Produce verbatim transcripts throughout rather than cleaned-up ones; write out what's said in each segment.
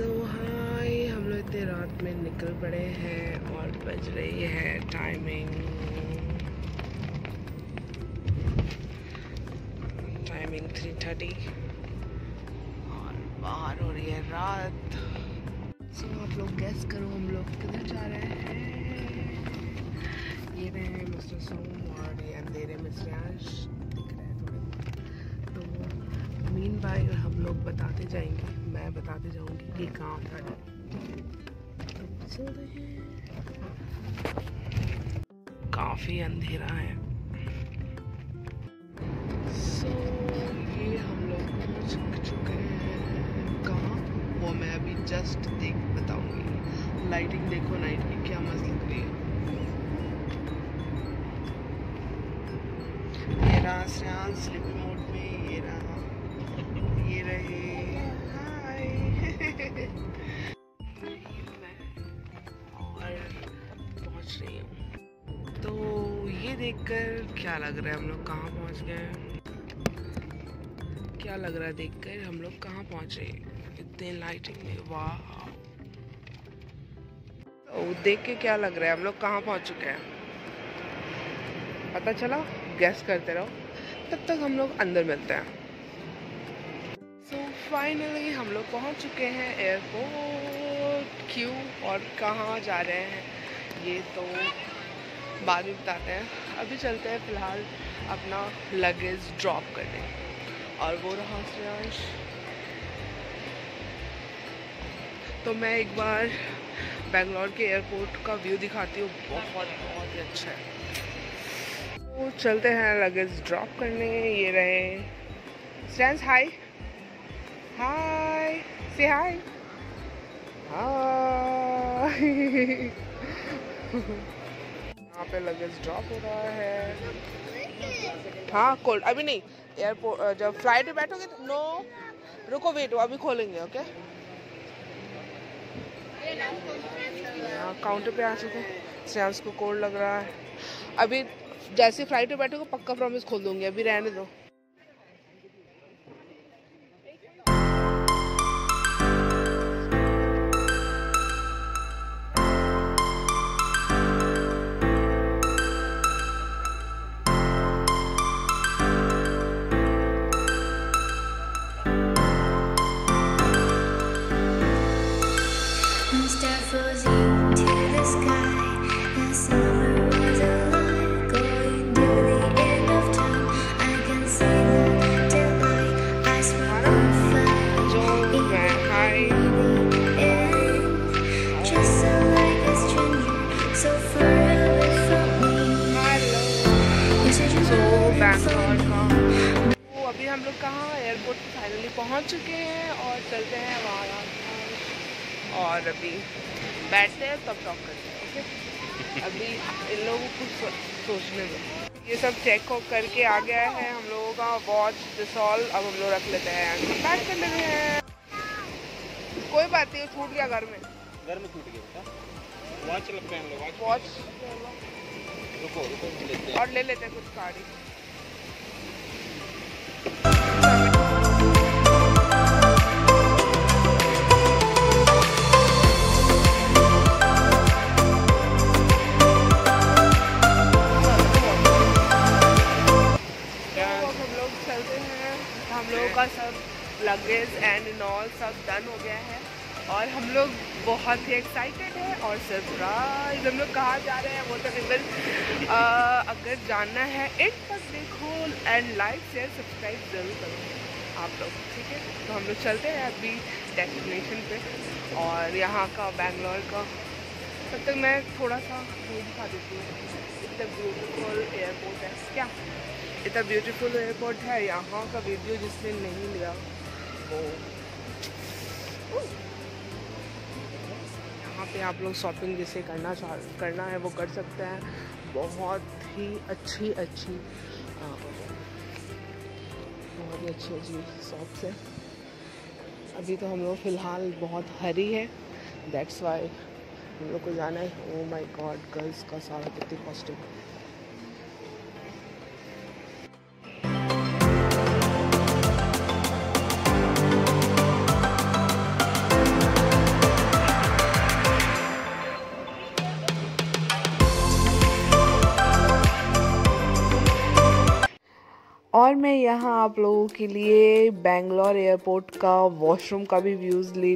सो हाय, हम लोग इतने रात में निकल पड़े हैं और बज रही है टाइमिंग टाइमिंग थ्री थर्टी और बाहर हो रही है रात। सो so, आप लोग गेस करो हम लोग किधर जा रहे हैं। ये रहे मिस्टर सोम और ये अंधेरे में श्रेयांश दिख रहे हैं थोड़े। तो मीन बाय हम लोग बताते जाएंगे, मैं बताते जाऊंगी कि काम था। काफ़ी अंधेरा है। सो ये हम लोग पहुँच चुके हैं। कहाँ वो मैं अभी जस्ट देख बताऊंगी। लाइटिंग देखो, नाइट की क्या मस्त लग रही है। ये रहा श्रेयांश स्लीपी मोड में। ये रहा ये रहे देखकर क्या लग रहा है हम लोग कहाँ पहुँच गए। क्या लग रहा है देखकर हम लोग कहाँ पहुँचे इतने लाइटिंग में। वाह, तो देख के क्या लग रहा है हम लोग कहाँ पहुँच चुके हैं पता चला? गैस करते रहो, तब तक हम लोग अंदर मिलते हैं। सो फाइनली हम लोग पहुँच चुके हैं एयरपोर्ट। क्यों और कहाँ जा रहे हैं ये तो बाद में बताते हैं। अभी चलते हैं फ़िलहाल अपना लगेज ड्रॉप करने। और वो रहा श्रेयांश। तो मैं एक बार बेंगलोर के एयरपोर्ट का व्यू दिखाती हूँ, बहुत बहुत ही अच्छा है। तो चलते हैं लगेज ड्रॉप करने। ये रहे श्रेयांश। हाय हाय से हाय हाय। यहाँ पे लगेज ड्रॉप हो रहा है। हाँ कोल्ड अभी नहीं, एयरपोर्ट जब फ्लाइट में बैठोगे तो। नो रुको, वेट, अभी खोलेंगे। ओके, यहाँ काउंटर पे आ चुके। श्रेयांश को कोल्ड लग रहा है। अभी जैसे फ्लाइट में बैठोगे पक्का प्रॉमिस खोल दूंगी, अभी रहने दो। हम लोग कहाँ एयरपोर्ट पे फाइनली पहुँच चुके हैं और चलते हैं वहाँ और अभी बैठते हैं तब टॉक करते हैं। ओके, अभी इन लोगों को कुछ सोचने में। ये सब चेक करके आ गया है हम लोगों का वॉच डिसॉल। अब हम लोग रख लेते हैं, पैक कर लेते हैं। कोई बात नहीं, छूट गया घर में घर में छूट गया वॉच रखते हैं हम लोग। वॉच रुको रुको लेते हैं और ले लेते हैं कुछ गाड़ी। लगेज एंड इन ऑल सब डन हो गया है और हम लोग बहुत ही एक्साइटेड हैं। और सरप्राइज, हम लोग कहाँ जा रहे हैं वो तो बिल्कुल अगर जानना है एंड तक देखो एंड लाइक शेयर सब्सक्राइब जरूर करो आप लोग, ठीक है? तो हम लोग चलते हैं अभी डेस्टिनेशन पे और यहाँ का बैंगलोर का। तब तक मैं थोड़ा सा व्यू दिखा देती हूँ। इतना ब्यूटीफुल एयरपोर्ट है, क्या इतना ब्यूटीफुल एयरपोर्ट है। यहाँ का वीडियो जिसने नहीं लिया वो यहाँ पे आप लोग शॉपिंग जिसे करना चाह करना है वो कर सकते हैं। बहुत ही अच्छी अच्छी बहुत ही अच्छी अच्छी शॉप्स है। अभी तो हम लोग फ़िलहाल बहुत हरी है, दैट्स वाई हम लोग को जाना है। ओ माय गॉड, गर्ल्स का सारा कितनी कॉस्टिंग। और मैं यहाँ आप लोगों के लिए बेंगलोर एयरपोर्ट का वॉशरूम का भी व्यूज़ ले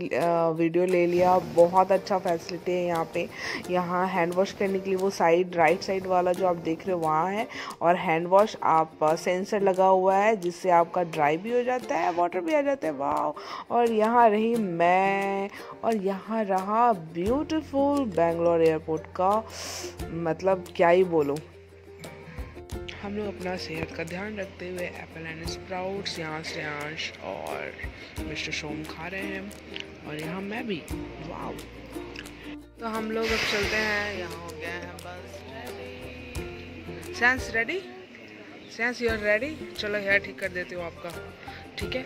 वीडियो ले लिया। बहुत अच्छा फैसिलिटी है यहाँ पे। यहाँ हैंड वॉश करने के लिए वो साइड राइट साइड वाला जो आप देख रहे हो वहाँ है, और हैंड वॉश आप सेंसर लगा हुआ है जिससे आपका ड्राई भी हो जाता है, वाटर भी आ जाता है। वाह! और यहाँ रही मैं और यहाँ रहा ब्यूटीफुल बेंगलोर एयरपोर्ट का, मतलब क्या ही बोलूँ। हम लोग अपना सेहत का ध्यान रखते हुए एप्पल एंड स्प्राउट्स यहाँ से आंश और मिस्टर सोम खा रहे हैं, और यहाँ मैं भी। वाओ! तो हम लोग अब चलते हैं। यहाँ हो गया है बस। Sense ready? Sense you are ready? चलो हेयर ठीक कर देती हूँ आपका, ठीक है।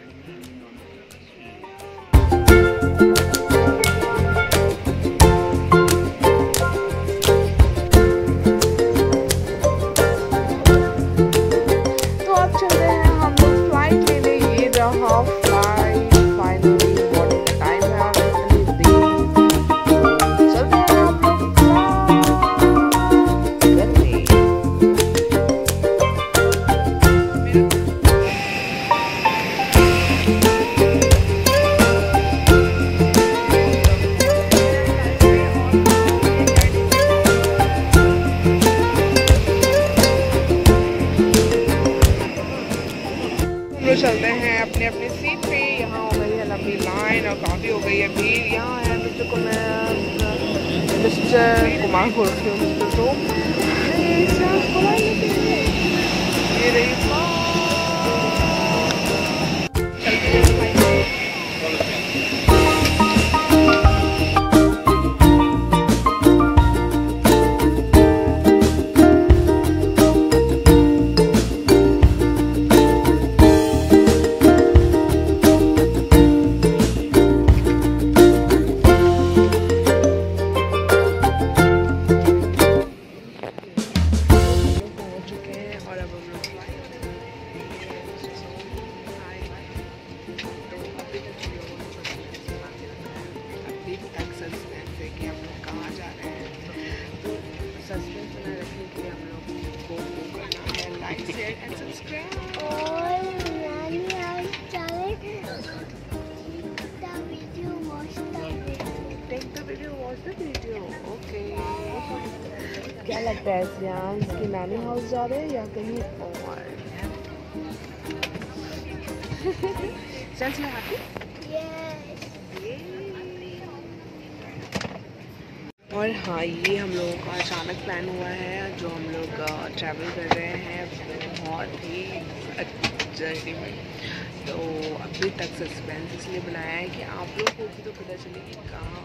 चलते हैं अपने अपने सीट पे। यहाँ हो गई है लंबी लाइन और काफ़ी हो गई है भीड़। यहाँ है mister Kumar mister Kumar Gorkhe mister तो ये रही। क्या लगता है यहाँ इसकी नानी हाउस जा रहे हैं या कहीं और? और हाँ, ये हम लोगों का अचानक प्लान हुआ है जो हम लोग ट्रैवल कर रहे हैं, बहुत ही जर्नी में। तो अभी तक सस्पेंस इसलिए बनाया है कि आप लोग को भी तो पता चले कि कहाँ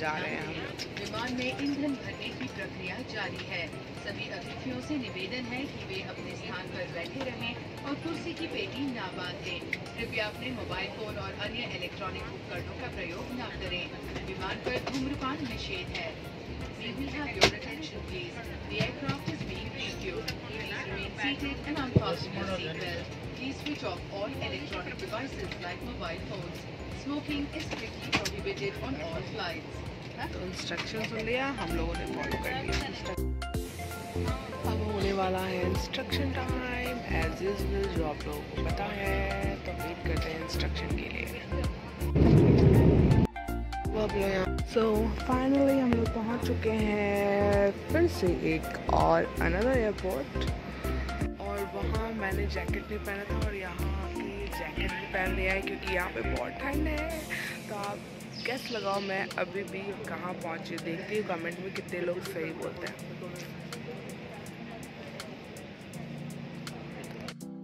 जा रहे हैं हम लोग। विमान में ईंधन भरने की प्रक्रिया जारी है। सभी अतिथियों से निवेदन है कि वे अपने स्थान पर बैठे रहें और कुर्सी की पेटी ना बांधें। कृपया अपने मोबाइल फोन और अन्य इलेक्ट्रॉनिक उपकरणों का प्रयोग ना करें। विमान पर धूम्रपान निषेध है। तो इंस्ट्रक्शन सुन लिया, हम लोगों ने फॉलो कर लिया। अब होने वाला है इंस्ट्रक्शन टाइम एज यूजुअल, जो आप लोगों को पता है। तो वेट करते हैं इंस्ट्रक्शन के लिए। अब लोग सो फाइनली हम लोग पहुंच चुके हैं फिर से एक और अनदर एयरपोर्ट, और वहाँ मैंने जैकेट नहीं पहना था और यहाँ की जैकेट भी पहन लिया है क्योंकि यहाँ पे बहुत ठंड है। तो आप गेस लगाओ मैं अभी भी कहाँ पहुँची, देखती हूँ कमेंट में कितने लोग सही बोलते हैं।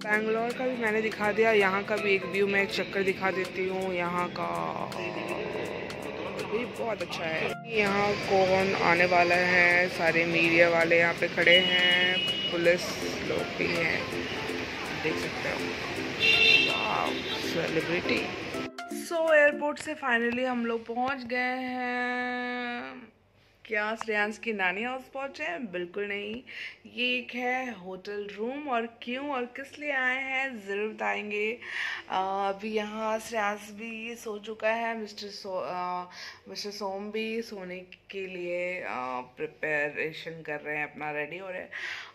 बेंगलोर का भी मैंने दिखा दिया, यहाँ का भी एक व्यू मैं एक चक्कर दिखा देती हूँ। यहाँ का भी बहुत अच्छा है। यहाँ कौन आने वाला है, सारे मीडिया वाले यहाँ पे खड़े हैं, पुलिस लोग भी हैं, देख सकते हो। वाह, सेलिब्रिटी! सो so, एयरपोर्ट से फाइनली हम लोग पहुंच गए हैं। क्या श्रेयांश की नानी हाउस पहुंचे हैं? बिल्कुल नहीं। ये एक है होटल रूम, और क्यों और किस लिए आए हैं ज़रूर बताएंगे। अभी यहाँ श्रेयांश भी सो चुका है, मिस्टर सो मिस्टर सोम भी सोने के लिए प्रिपरेशन कर रहे हैं, अपना रेडी हो रहे हैं,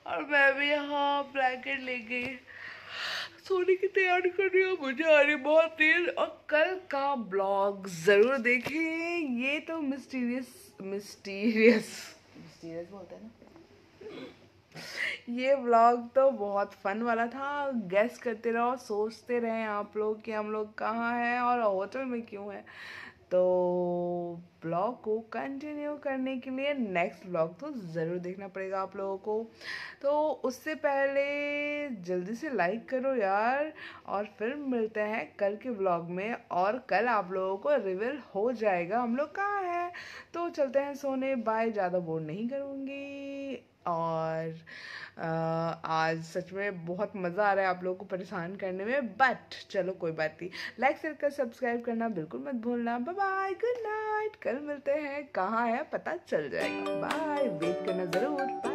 और मैं भी यहाँ ब्लैंकेट लेके सोने की तैयारी कर रही हूँ, मुझे आ रही बहुत तेज। और कल का ब्लॉग ज़रूर देखें। ये तो मिस्टीरियस मिस्टीरियस मिस्टीरियस बोलते हैं ना, ये ब्लॉग तो बहुत फन वाला था। गेस करते रहो, सोचते रहें आप लोग कि हम लोग कहाँ हैं और होटल में क्यों हैं। तो ब्लॉग को कंटिन्यू करने के लिए नेक्स्ट ब्लॉग तो ज़रूर देखना पड़ेगा आप लोगों को। तो उससे पहले जल्दी से लाइक करो यार, और फिर मिलते हैं कल के ब्लॉग में। और कल आप लोगों को रिवील हो जाएगा हम लोग कहाँ हैं। तो चलते हैं सोने, बाय। ज़्यादा बोर नहीं करूँगी। और आ, आज सच में बहुत मज़ा आ रहा है आप लोगों को परेशान करने में, बट चलो कोई बात नहीं। लाइक शेयर कर सब्सक्राइब करना बिल्कुल मत भूलना। Bye bye, good night. कल मिलते हैं, कहाँ है पता चल जाएगा। बाय, वेट करना ज़रूर।